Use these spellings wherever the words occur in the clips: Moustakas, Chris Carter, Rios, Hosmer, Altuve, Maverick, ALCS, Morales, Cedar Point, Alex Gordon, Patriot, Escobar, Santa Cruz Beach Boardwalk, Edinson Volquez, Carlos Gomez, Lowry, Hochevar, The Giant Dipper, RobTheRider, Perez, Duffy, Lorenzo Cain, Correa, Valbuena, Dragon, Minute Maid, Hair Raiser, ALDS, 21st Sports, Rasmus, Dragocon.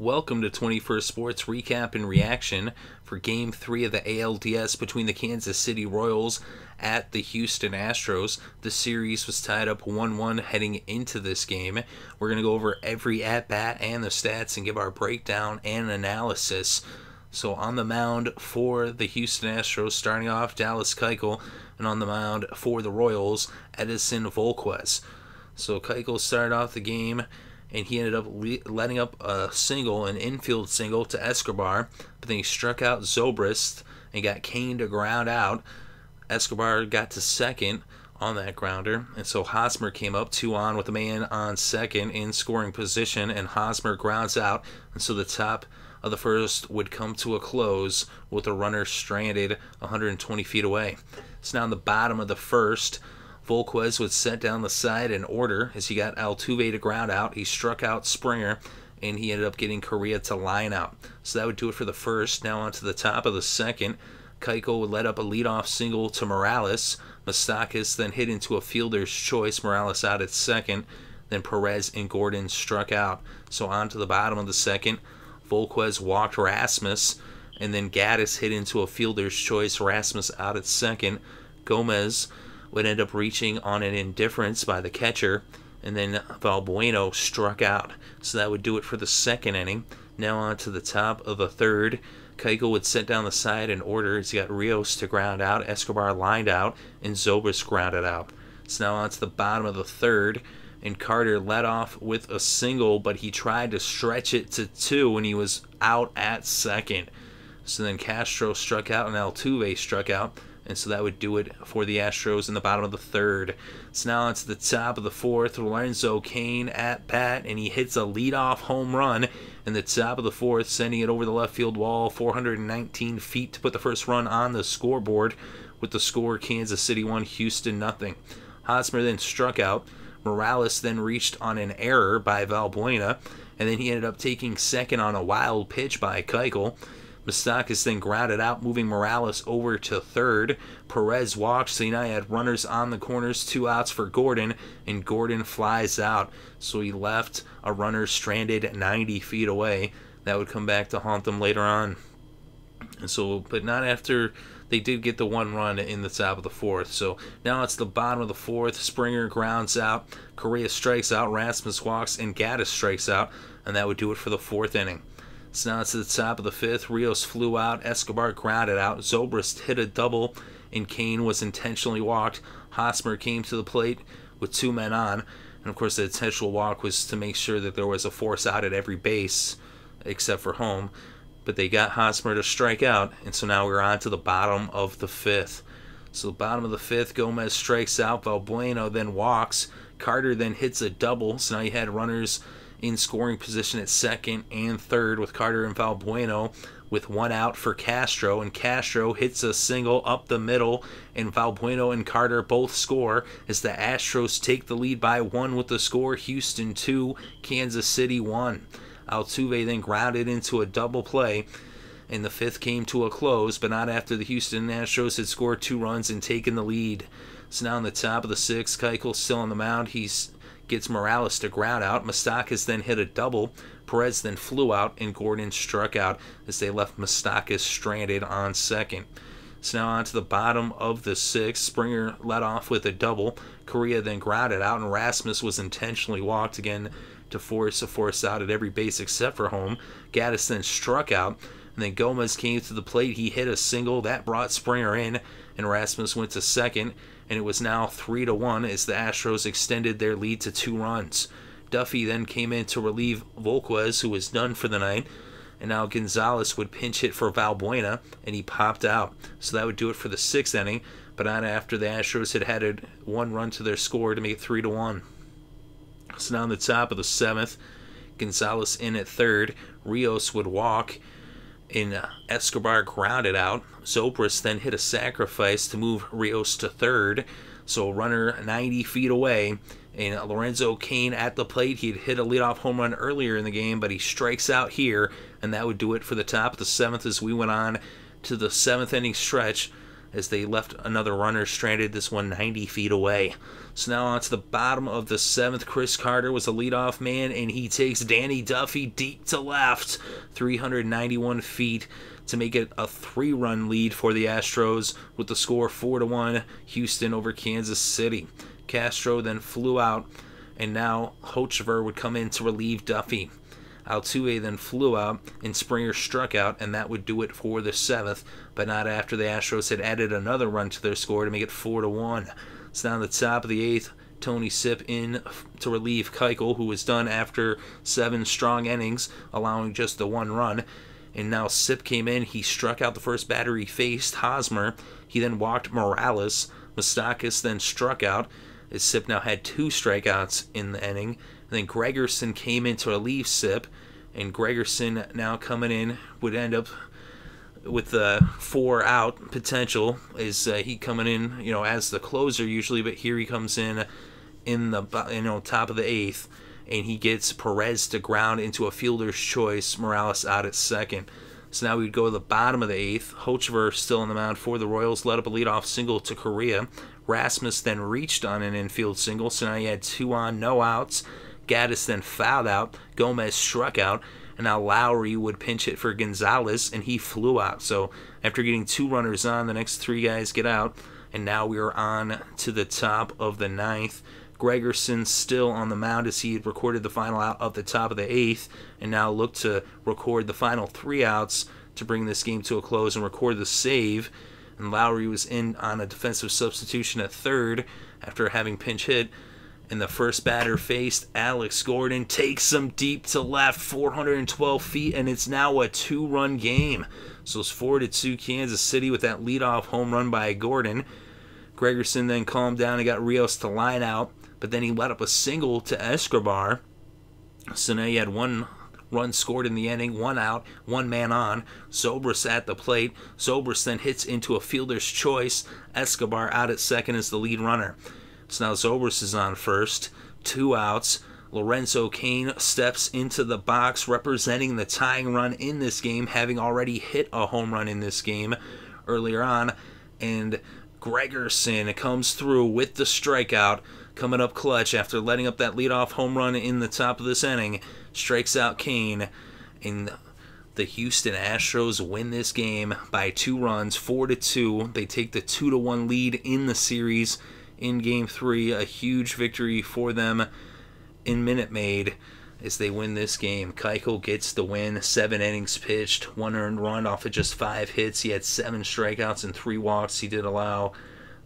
Welcome to 21st Sports Recap and Reaction for Game 3 of the ALDS between the Kansas City Royals at the Houston Astros. The series was tied up 1-1 heading into this game. We're going to go over every at-bat and the stats and give our breakdown and analysis. So on the mound for the Houston Astros, starting off, Dallas Keuchel, and on the mound for the Royals, Edinson Volquez. So Keuchel started off the game, and he ended up letting up a single, an infield single to Escobar, but then he struck out Zobrist and got Cain to ground out. Escobar got to second on that grounder, and so Hosmer came up 2-on with a man on second in scoring position, and Hosmer grounds out, and so the top of the first would come to a close with a runner stranded 120 feet away. So now in the bottom of the first, Volquez would set down the side in order as he got Altuve to ground out. He struck out Springer, and he ended up getting Correa to line out. So that would do it for the first. Now on to the top of the second. Keuchel would let up a leadoff single to Morales. Moustakas then hit into a fielder's choice. Morales out at second. Then Perez and Gordon struck out. So on to the bottom of the second. Volquez walked Rasmus, and then Gattis hit into a fielder's choice. Rasmus out at second. Gomez would end up reaching on an indifference by the catcher, and then Valbuena struck out. So that would do it for the second inning. Now on to the top of the third. Keuchel would set down the side in order as he got Rios to ground out, Escobar lined out, and Zobrist grounded out. So now on to the bottom of the third, and Carter led off with a single, but he tried to stretch it to two when he was out at second. So then Castro struck out and Altuve struck out. And so that would do it for the Astros in the bottom of the third. So now it's the top of the fourth. Lorenzo Cain at bat, and he hits a leadoff home run in the top of the fourth, sending it over the left field wall 419 feet to put the first run on the scoreboard with the score Kansas City 1, Houston nothing. Hosmer then struck out. Morales then reached on an error by Valbuena, and then he ended up taking second on a wild pitch by Keuchel. Moustakas then grounded out, moving Morales over to third. Perez walked, so he now had runners on the corners, 2 outs for Gordon, and Gordon flies out. So he left a runner stranded 90 feet away. That would come back to haunt them later on. And so, but not after they did get the 1 run in the top of the fourth. So now it's the bottom of the fourth. Springer grounds out. Correa strikes out. Rasmus walks, and Gattis strikes out. And that would do it for the fourth inning. So now it's at the top of the fifth. Rios flew out. Escobar grounded out. Zobrist hit a double, and Cain was intentionally walked. Hosmer came to the plate with 2 men on. And, of course, the intentional walk was to make sure that there was a force out at every base except for home. But they got Hosmer to strike out, and so now we're on to the bottom of the fifth. So the bottom of the fifth, Gomez strikes out. Valbuena then walks. Carter then hits a double, so now you had runners in scoring position at second and third with Carter and Valbuena with 1 out for Castro, and Castro hits a single up the middle, and Valbuena and Carter both score as the Astros take the lead by 1 with the score Houston 2, Kansas City 1. Altuve then grounded into a double play, and the fifth came to a close, but not after the Houston Astros had scored 2 runs and taken the lead. So now in the top of the sixth, Keuchel still on the mound. He's gets Morales to ground out. Moustakas then hit a double. Perez then flew out, and Gordon struck out as they left Moustakas stranded on second. So now on to the bottom of the sixth. Springer led off with a double. Correa then grounded out, and Rasmus was intentionally walked again to force a force out at every base except for home. Gattis then struck out, and then Gomez came to the plate. He hit a single. That brought Springer in, and Rasmus went to second. And it was now 3-1 as the Astros extended their lead to 2 runs. Duffy then came in to relieve Volquez, who was done for the night, and now Gonzalez would pinch hit for Valbuena, and he popped out. So that would do it for the 6th inning, but on after the Astros had added 1 run to their score to make it 3-1. So now on the top of the 7th, Gonzalez in at third, Rios would walk, and Escobar grounded out. Zobrist then hit a sacrifice to move Rios to third. So runner 90 feet away. And Lorenzo Cain at the plate. He'd hit a leadoff home run earlier in the game, but he strikes out here. And that would do it for the top of the 7th as we went on to the 7th inning stretch. as they left another runner stranded, this one 90 feet away. So now on to the bottom of the seventh. Chris Carter was the leadoff man, and he takes Danny Duffy deep to left, 391 feet, to make it a three-run lead for the Astros with the score 4-1, Houston over Kansas City. Castro then flew out, and now Hochevar would come in to relieve Duffy. Altuve then flew out, and Springer struck out, and that would do it for the seventh, but not after the Astros had added another run to their score to make it 4-1. It's down the top of the eighth. Tony Sipp in to relieve Keuchel, who was done after 7 strong innings, allowing just the 1 run. And now Sipp came in. He struck out the first batter he faced, Hosmer. He then walked Morales. Moustakas then struck out, as Sipp now had 2 strikeouts in the inning. And then Gregerson came in to relieve Sipp, and Gregerson now coming in would end up with the 4 out potential, is he coming in, you know, as the closer usually, but here he comes in the, you know, top of the eighth, and he gets Perez to ground into a fielder's choice, Morales out at second. So now we would go to the bottom of the eighth. Hochevar still on the mound for the Royals, let up a leadoff single to Correa. Rasmus then reached on an infield single, so now he had 2 on, no outs. Gattis then fouled out. Gomez struck out. And now Lowry would pinch hit for Gonzalez, and he flew out. So after getting 2 runners on, the next 3 guys get out. And now we are on to the top of the ninth. Gregerson still on the mound as he had recorded the final out of the top of the eighth, and now looked to record the final 3 outs to bring this game to a close and record the save. And Lowry was in on a defensive substitution at third after having pinch hit. And the first batter faced Alex Gordon, takes him deep to left, 412 feet, and it's now a 2-run game. So it's 4-2 Kansas City with that leadoff home run by Gordon. Gregerson then calmed down and got Rios to line out, but then he let up a single to Escobar. So now you had 1 run scored in the inning, 1 out, 1 man on. Zobrist at the plate. Zobrist then hits into a fielder's choice. Escobar out at second as the lead runner. So now Zobrist is on first, 2 outs. Lorenzo Cain steps into the box, representing the tying run in this game, having already hit a home run in this game earlier on. And Gregerson comes through with the strikeout, coming up clutch after letting up that leadoff home run in the top of this inning. Strikes out Cain, and the Houston Astros win this game by 2 runs, 4-2. They take the 2-1 lead in the series in Game 3, a huge victory for them in Minute Maid as they win this game. Keuchel gets the win, 7 innings pitched, 1 earned run off of just 5 hits. He had 7 strikeouts and 3 walks. He did allow,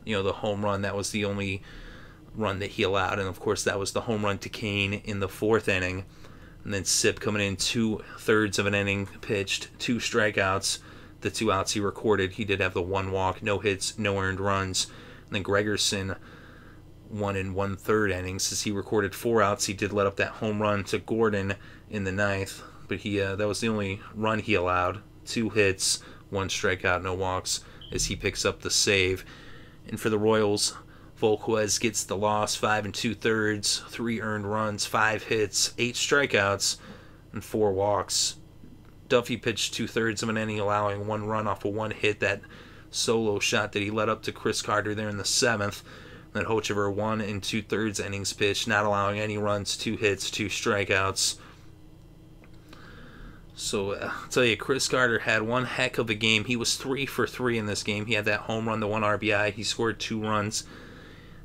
you know, the home run. That was the only run that he allowed, and of course that was the home run to Cain in the 4th inning. And then Sipp coming in 2/3 of an inning pitched, 2 strikeouts. The 2 outs he recorded, he did have the 1 walk, no hits, no earned runs. And then Gregerson, 1 1/3 innings, as he recorded 4 outs. He did let up that home run to Gordon in the 9th, but he that was the only run he allowed. 2 hits, 1 strikeout, no walks, as he picks up the save. And for the Royals, Volquez gets the loss, 5 2/3, 3 earned runs, 5 hits, 8 strikeouts, and 4 walks. Duffy pitched 2/3 of an inning, allowing 1 run off of 1 hit, that solo shot that he let up to Chris Carter there in the 7th. Then Hochevar, 1 2/3 innings pitched, not allowing any runs, 2 hits, 2 strikeouts. So I'll tell you, Chris Carter had one heck of a game. He was 3 for 3 in this game. He had that home run, the 1 RBI. He scored 2 runs.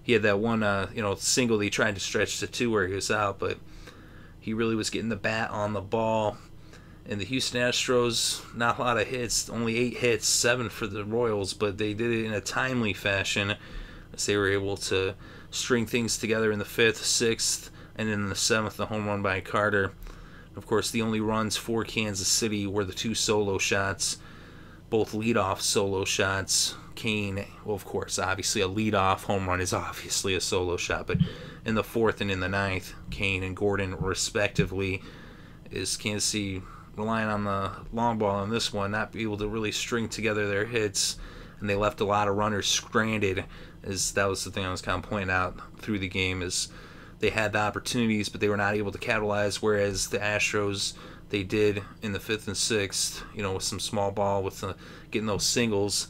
He had that 1 you know, single that he tried to stretch to 2 where he was out, but he really was getting the bat on the ball. And the Houston Astros, not a lot of hits, only 8 hits, 7 for the Royals, but they did it in a timely fashion as they were able to string things together in the 5th, 6th, and in the 7th, the home run by Carter. Of course, the only runs for Kansas City were the 2 solo shots, both leadoff solo shots. Cain, well, of course, obviously a leadoff home run is obviously a solo shot, but in the 4th and in the 9th, Cain and Gordon respectively, is Kansas City relying on the long ball on this one, not be able to really string together their hits, and they left a lot of runners stranded. As that was the thing I was kind of pointing out through the game, is they had the opportunities, but they were not able to capitalize, whereas the Astros, they did in the 5th and 6th, you know, with some small ball, with getting those singles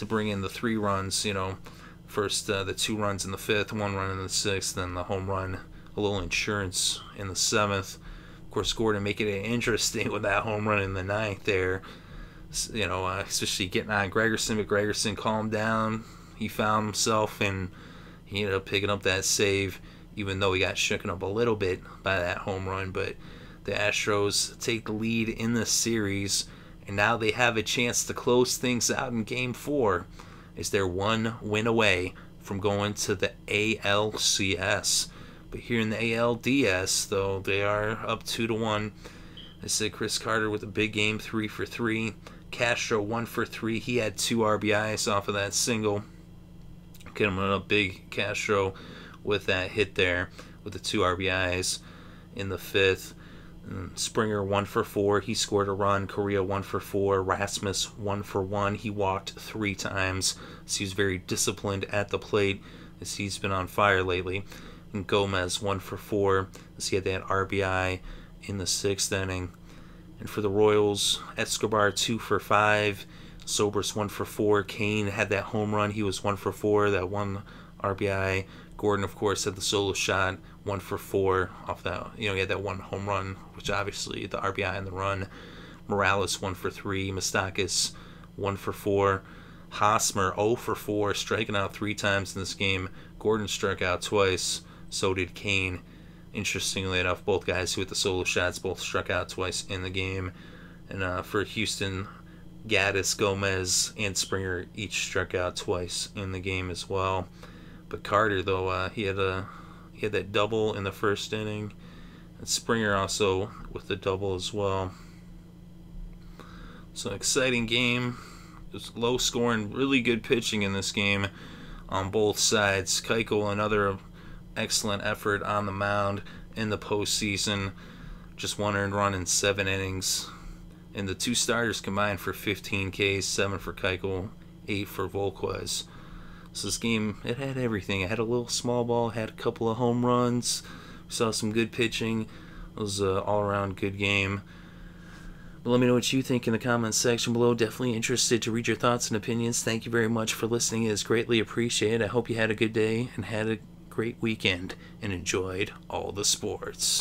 to bring in the 3 runs, you know, first the 2 runs in the 5th, 1 run in the 6th, then the home run, a little insurance in the 7th. Of course, Gordon making it interesting with that home run in the 9th there. You know, especially getting on Gregerson, but Gregerson calmed down. He found himself, and he ended up picking up that save, even though he got shooken up a little bit by that home run. But the Astros take the lead in this series, and now they have a chance to close things out in Game 4 as they're 1 win away from going to the ALCS. But here in the ALDS, though, they are up 2-1. I said Chris Carter with a big game, 3 for 3. Castro 1 for 3. He had 2 RBIs off of that single. Get him up big, Castro, with that hit there with the 2 RBIs in the 5th. And Springer 1 for 4. He scored a run. Correa 1 for 4. Rasmus 1 for 1. He walked 3 times. So he's very disciplined at the plate, as he's been on fire lately. And Gomez 1 for 4. So he had that RBI in the 6th inning. And for the Royals, Escobar 2 for 5, Zobrist 1 for 4, Cain had that home run, he was 1 for 4, that 1 RBI. Gordon, of course, had the solo shot, 1 for 4 off that. You know, he had that 1 home run, which obviously the RBI and the run. Morales 1 for 3, Moustakas 1 for 4, Hosmer 0 for 4, striking out 3 times in this game. Gordon struck out twice, so did Cain. Interestingly enough, both guys who hit the solo shots both struck out twice in the game. And for Houston, Gattis, Gomez, and Springer each struck out twice in the game as well. But Carter, though, he had that double in the 1st inning. And Springer also with the double as well. So an exciting game. It was low scoring, really good pitching in this game on both sides. Keuchel, another excellent effort on the mound in the postseason. Just 1 earned run in 7 innings. And the 2 starters combined for 15 Ks, 7 for Keuchel, 8 for Volquez. So this game, it had everything. It had a little small ball, had a couple of home runs. We saw some good pitching. It was an all-around good game. But let me know what you think in the comments section below. Definitely interested to read your thoughts and opinions. Thank you very much for listening. It is greatly appreciated. I hope you had a good day and had a great weekend and enjoyed all the sports.